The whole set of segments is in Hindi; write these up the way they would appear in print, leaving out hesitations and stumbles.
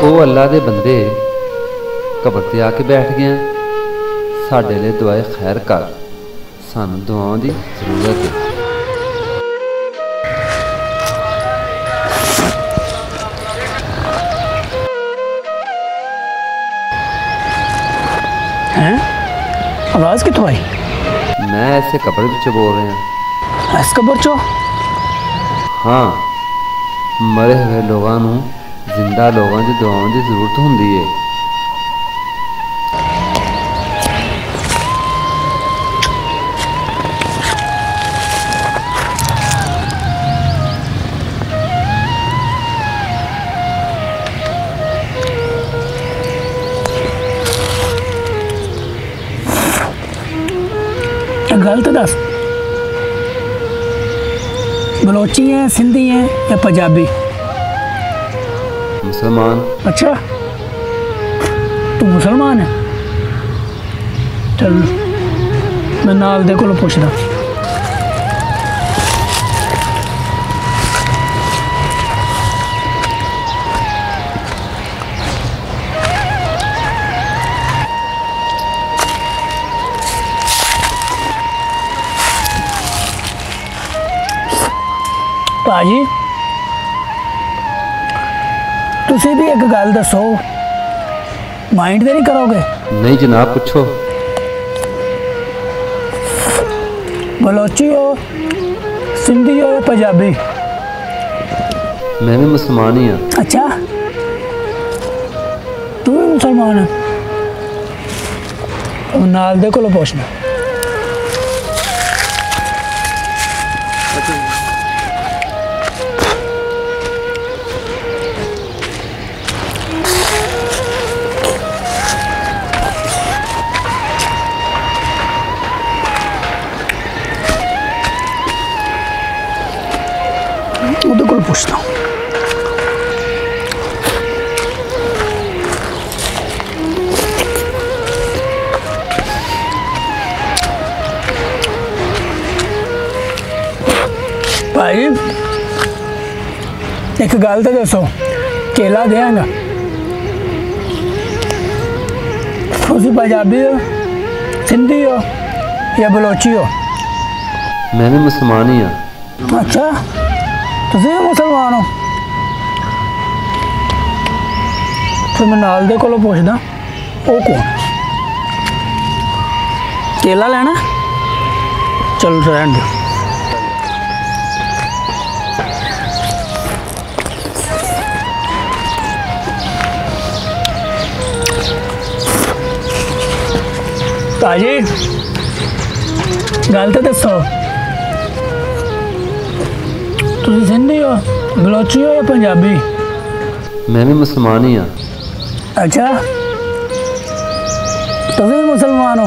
ओ अल्लाह दे बंदे कबर ते आके बैठ गया, साढ़े लिए दुआए खैर कर, सानू दुआओं की जरूरत है। आवाज कितों आई? मैं ऐसे कबर विचों बोल रहा। ऐस कबर चो? हाँ, मरे हुए लोगों को जिंदा लोगों की दुआओं की जरूरत होती है। गल तो दस, बलोची है, सिंधी है या पंजाबी? मुसलमान। अच्छा, तू मुसलमान है? चल मैं नाल दे कोल पूछदा। भाजी तुसी भी एक गल दसो, माइंड तो नहीं करोगे? नहीं जनाब, पूछो। बलोची हो, सिंधी हो या पंजाबी? मैं भी मुसलमान ही हूँ। अच्छा, तू भी मुसलमान है? नाल दे कोल पूछना। पूछता हूँ भाई, एक गल तो दसो, केला देंगा? तुसी पंजाबी हो, सिंधी हो या बलोची हो? मैं भी मुसलमान ही हूँ। अच्छा, तुसी मुसलमान हो? फिर मैं नाल दे कोलों पूछदा, ओ कौन? केला लेना? चल रहन दे। ताजी गल तो दसो, तुसी सिंधी हो, बलोची हो या पंजाबी? मैं भी मुसलमान ही हूँ। अच्छा, तुम भी मुसलमान हो?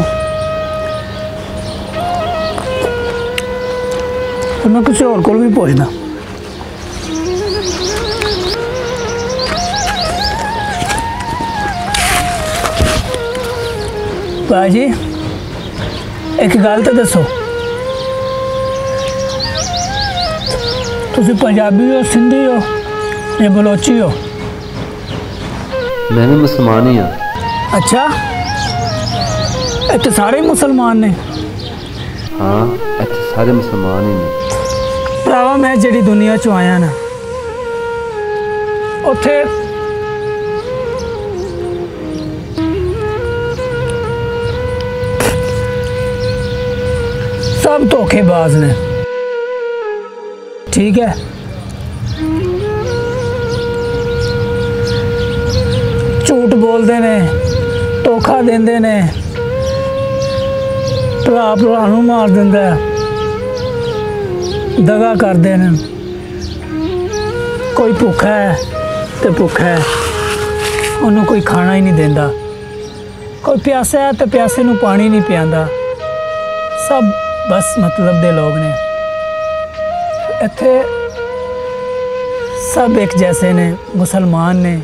तो मैं किसी और को भी पूछना। भाजी एक गल तो दसो, तुसी पंजाबी हो, सिंधी हो या बलोची हो? मैं भी मुसलमान ही हूँ। अच्छा, इतने सारे मुसलमान ने? हाँ, इतने सारे मुसलमान ही ने। भरावा, मैं जिहड़ी दुनिया चो आया ना, उत्थे सब धोखेबाज ने, ठीक है? झूठ बोलते ने, धोखा देंदे ने, भरा भरा नूं मार दिंदा, दगा करते हैं। कोई भुखा है तो भुखा है, उन्होंने कोई खाना ही नहीं देता, कोई प्यासा है तो प्यासे नूं पानी नहीं पियांदा। सब बस मतलब दे लोग ने, इत्थे सब एक जैसे ने, मुसलमान ने।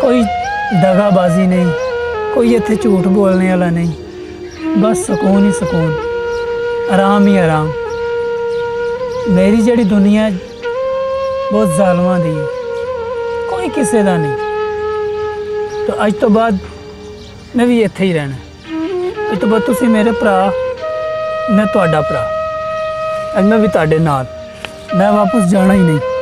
कोई दगाबाजी नहीं, कोई इत्थे झूठ बोलने वाला नहीं, बस सुकून ही सुकून, आराम ही आराम। मेरी जड़ी दुनिया बहुत जालमां दी है, कोई कोई किसी का नहीं। तो अज तो बाद मैं भी इत्थे ही रहना। अज तो बाद तुसी मेरे भरा, मैं तुहाडा भरा। अज मैं भी तुहाडे नाल, मैं वापस जाना ही नहीं।